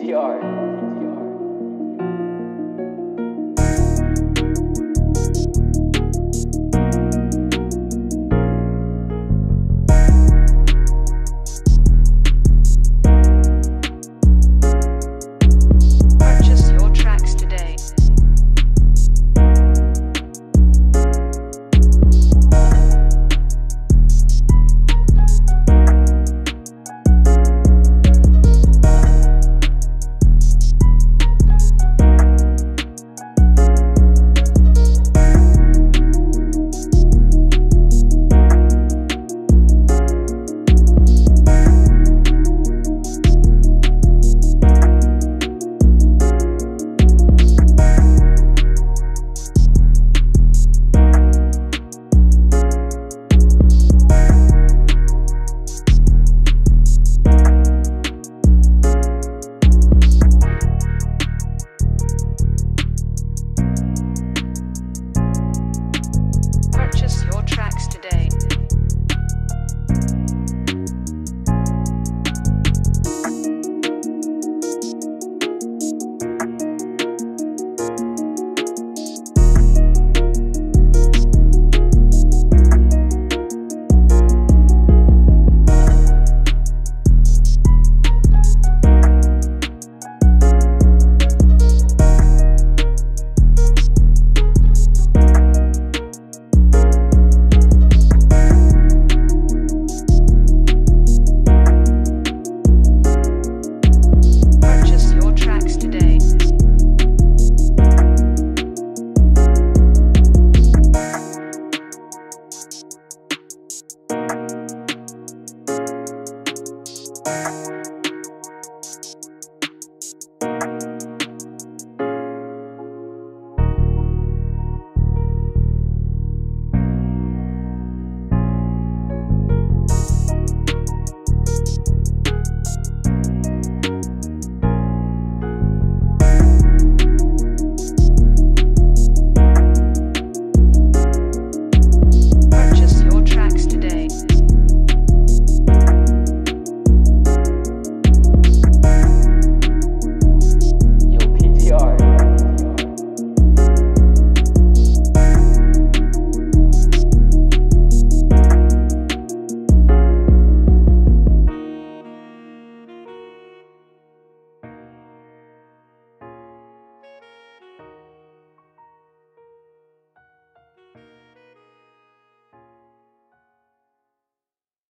TTR.